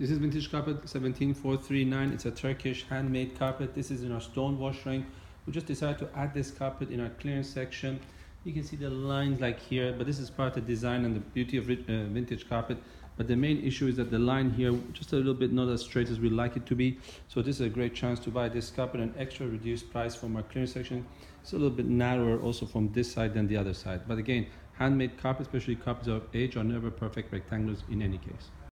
This is vintage carpet 17439. It's a Turkish handmade carpet. This is in our Stonewash range. We just decided to add this carpet in our clearance section. You can see the lines like here, but this is part of the design and the beauty of vintage carpet. But the main issue is that the line here, just a little bit not as straight as we like it to be. So this is a great chance to buy this carpet at an extra reduced price from our clearance section. It's a little bit narrower also from this side than the other side. But again, handmade carpets, especially carpets of age, are never perfect rectangles in any case.